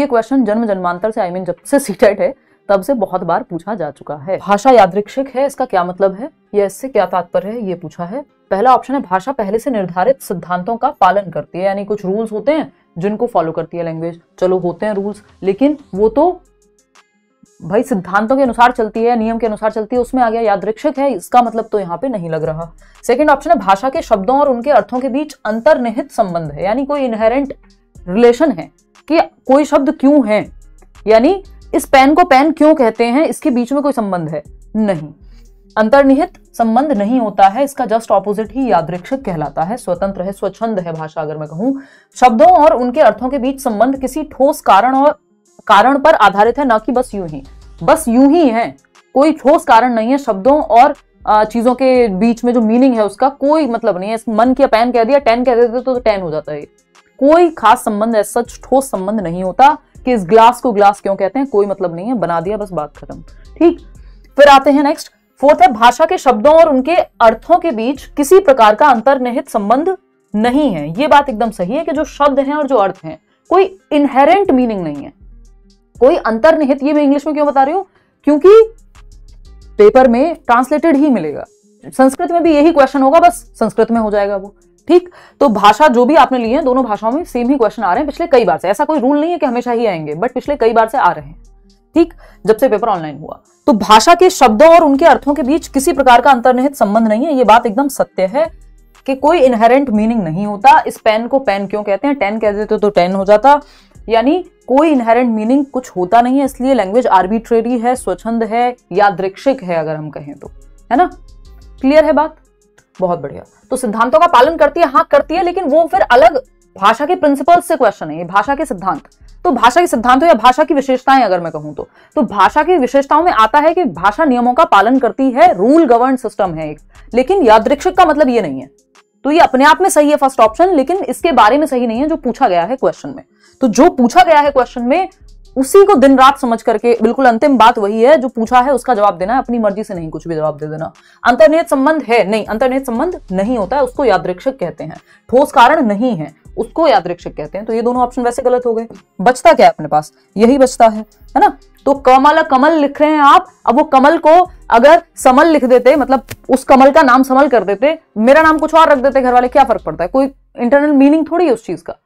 ये क्वेश्चन जन्म जन्मांतर से जब से सीटेट है तब से बहुत बार पूछा जा चुका है। भाषा यादृच्छिक है, इसका क्या मतलब है या इससे क्या तात्पर्य है, ये पूछा है। पहला ऑप्शन है भाषा पहले से निर्धारित सिद्धांतों का पालन करती है, यानी कुछ रूल्स होते हैं जिनको फॉलो करती है लैंग्वेज। चलो होते हैं रूल्स, लेकिन वो तो भाई सिद्धांतों के अनुसार चलती है, नियम के अनुसार चलती है, उसमें आ गया यादृच्छिक है, इसका मतलब तो यहाँ पे नहीं लग रहा। सेकंड ऑप्शन है भाषा के शब्दों और उनके अर्थों के बीच अंतर्निहित संबंध है, यानी कोई इनहेरेंट रिलेशन है कि कोई शब्द क्यों है, यानी इस पेन को पेन क्यों कहते हैं, इसके बीच में कोई संबंध है। नहीं, अंतर्निहित संबंध नहीं होता है, इसका जस्ट ऑपोजिट ही यादृच्छिक कहलाता है। स्वतंत्र है, स्वच्छंद है भाषा। अगर मैं कहूं शब्दों और उनके अर्थों के बीच संबंध किसी ठोस कारण और कारण पर आधारित है, ना कि बस यूं ही है, कोई ठोस कारण नहीं है। शब्दों और चीजों के बीच में जो मीनिंग है उसका कोई मतलब नहीं है। मन किया पेन कह दिया, टेन कह देते तो टेन हो जाता है। कोई खास संबंध है, सच ठोस संबंध नहीं होता कि इस ग्लास को ग्लास क्यों कहते हैं, कोई मतलब नहीं है, बना दिया बस बात खत्म। ठीक, फिर आते हैं नेक्स्ट। फोर्थ है भाषा के शब्दों और उनके अर्थों के बीच किसी प्रकार का अंतर्निहित संबंध नहीं है। ये बात एकदम सही है कि जो शब्द हैं और जो अर्थ हैं कोई इनहेरेंट मीनिंग नहीं है, कोई अंतर्निहित। ये मैं इंग्लिश में क्यों बता रही हूं, क्योंकि पेपर में ट्रांसलेटेड ही मिलेगा। संस्कृत में भी यही क्वेश्चन होगा, बस संस्कृत में हो जाएगा वो। ठीक, तो भाषा जो भी आपने ली है दोनों भाषाओं में सेम ही क्वेश्चन आ रहे हैं पिछले कई बार से। ऐसा कोई रूल नहीं है कि हमेशा ही आएंगे, बट पिछले कई बार से आ रहे हैं। ठीक, जब से पेपर ऑनलाइन हुआ। तो भाषा के शब्दों और उनके अर्थों के बीच किसी प्रकार का अंतर्निहित संबंध नहीं है, ये बात एकदम सत्य है कि कोई इनहेरेंट मीनिंग नहीं होता। इस पेन को पेन क्यों कहते हैं, टेन कह देते तो टेन हो जाता, यानी कोई इनहेरेंट मीनिंग कुछ होता नहीं है। इसलिए लैंग्वेज आर्बिट्रेरी है, स्वच्छंद है, यादृच्छिक है अगर हम कहें तो, है ना। क्लियर है बात, बहुत बढ़िया। तो सिद्धांतों का पालन करती है, हाँ करती है, लेकिन वो फिर अलग भाषा के प्रिंसिपल्स से क्वेश्चन है। ये भाषा के सिद्धांत, तो भाषा के सिद्धांत या भाषा की विशेषताएं अगर मैं कहूं तो भाषा की विशेषताओं में आता है कि भाषा नियमों का पालन करती है, रूल गवर्न सिस्टम है एक। लेकिन यादृच्छिक का मतलब ये नहीं है, तो ये अपने आप में सही है फर्स्ट ऑप्शन, लेकिन इसके बारे में सही नहीं है जो पूछा गया है क्वेश्चन में। तो जो पूछा गया है क्वेश्चन में उसी को दिन रात समझ करके, बिल्कुल अंतिम बात वही है, जो पूछा है उसका जवाब देना है, अपनी मर्जी से नहीं कुछ भी जवाब दे देना। अंतर्निहित संबंध है, नहीं, अंतर्निहित संबंध नहीं होता है, उसको यादृच्छिक कहते हैं। ठोस कारण नहीं है, उसको यादृच्छिक कहते हैं। तो ये दोनों ऑप्शन वैसे गलत हो गए। बचता क्या है अपने पास, यही बचता है ना। तो कमल कमल लिख रहे हैं आप, अब वो कमल को अगर समल लिख देते, मतलब उस कमल का नाम समल कर देते, मेरा नाम कुछ और रख देते घर वाले, क्या फर्क पड़ता है, कोई इंटरनल मीनिंग थोड़ी है उस चीज का।